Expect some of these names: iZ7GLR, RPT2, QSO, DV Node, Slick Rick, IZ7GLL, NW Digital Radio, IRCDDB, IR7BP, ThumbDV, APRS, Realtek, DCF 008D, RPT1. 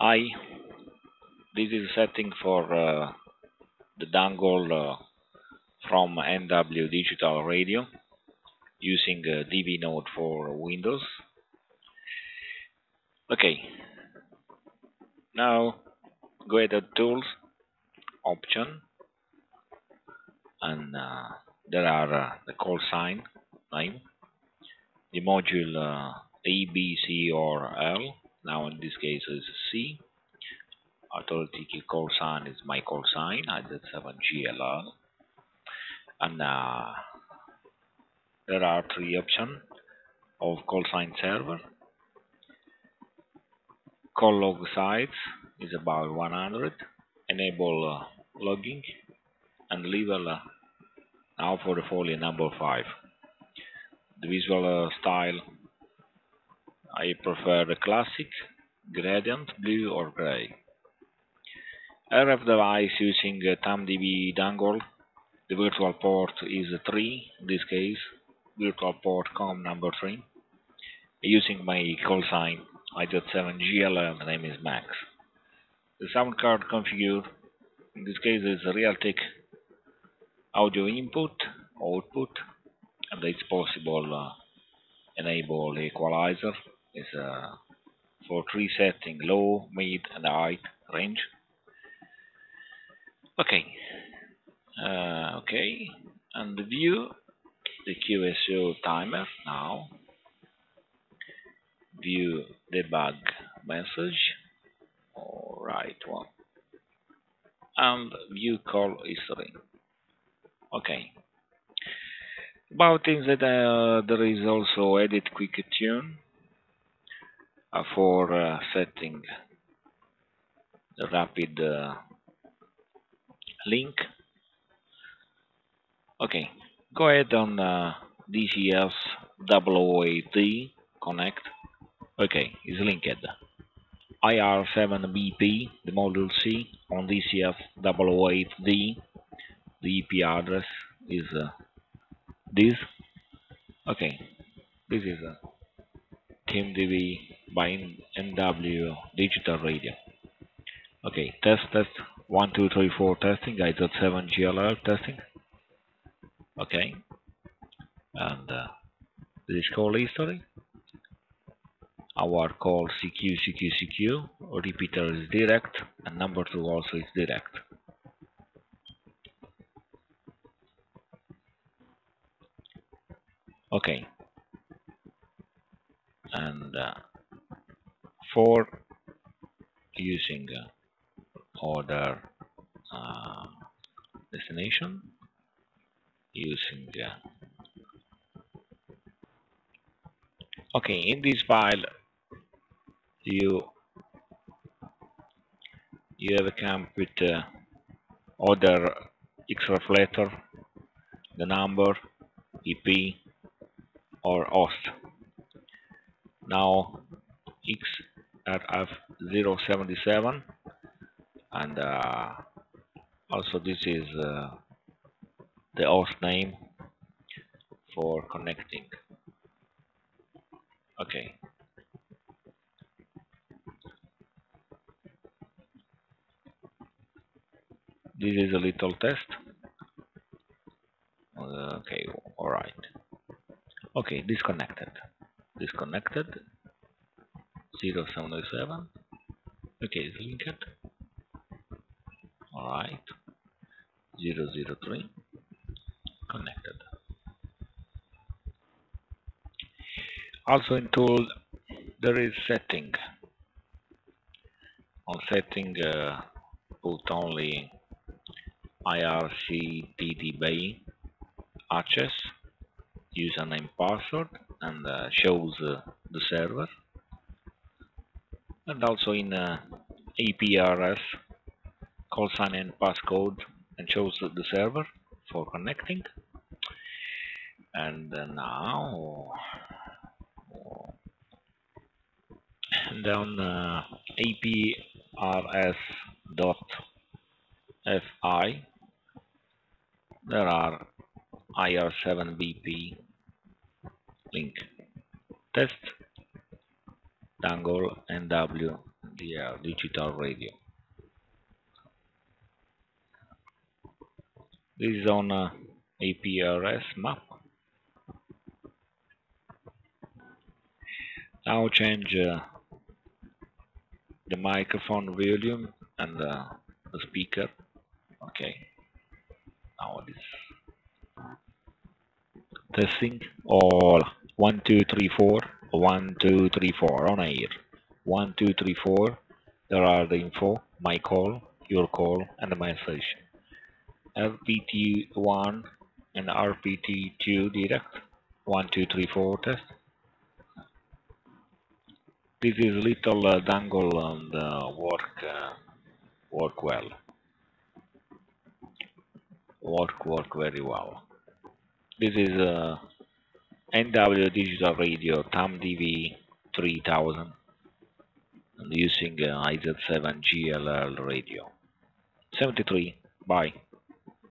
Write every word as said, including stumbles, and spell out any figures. I. This is a setting for uh, the dongle uh, from N W Digital Radio using uh, D V Node for Windows. Okay, now go ahead to Tools, Option, and uh, there are uh, the call sign name, the module uh, A, B, C, or L. Now in this case is C. Authority key call sign is my call sign, I Z seven G L R, and uh, there are three options of call sign server. Call log size is about one hundred. Enable uh, logging and level uh, now for the folio number five. The visual uh, style, I prefer the classic, gradient, blue or gray. R F device using uh, ThumbDV dongle. The virtual port is uh, three in this case, virtual port com number three. Using my call sign I Z seven G L L, the name is Max. The sound card configured in this case is Realtek audio input, output, and it's possible uh, enable equalizer. Is uh, for three setting, low, mid, and high range. Okay, uh, okay, and view the Q S O timer now. View debug message, alright one, and view call history. Okay, about things that uh, there is also edit quick tune uh, for uh, setting the rapid uh, link. Okay, go ahead on uh, D C F zero zero eight D connect. Okay, is linked. I R seven B P, the module C, on D C F zero zero eight D. The E P address is uh, this. Okay, this is uh, ThumbDV by N W Digital Radio. Okay, test, test, one two three four testing, I Z seven G L L testing. Okay, and uh, this is call history. Our call C Q C Q C Q, repeater is direct, and number two also is direct. Okay, and uh, four using uh, order uh, destination, using uh, okay, in this file you you have a camp with uh, order X reflector, the number, E P or host. Now X R F zero seven seven, and uh, also this is uh, the host name for connecting. Okay. This is a little test. Okay, all right. Okay, disconnected. Disconnected. zero seven seven. Okay, it's linked. All right. zero zero three. Connected. Also in tool there is setting. On setting, uh, put only I R C D D B access, username, password, and uh, shows uh, the server. And also in uh, A P R S, call sign and passcode, and shows the server for connecting. And uh, now and on uh, A P R S dot F I there are I R seven B P link. Test dangle N W Digital Radio. This is on uh, A P R S map. Now change uh, the microphone volume and uh, the speaker. Okay, now this testing all one two three four, one two three four on air, one two three four. There are the info, my call, your call, and my session. R P T one and R P T two direct, one two three four test. This is little uh, dangle and uh, work uh, work well, work work very well. This is uh, N W Digital Radio ThumbDV three thousand and using uh, I Z seven G L L radio seventy-three. Bye.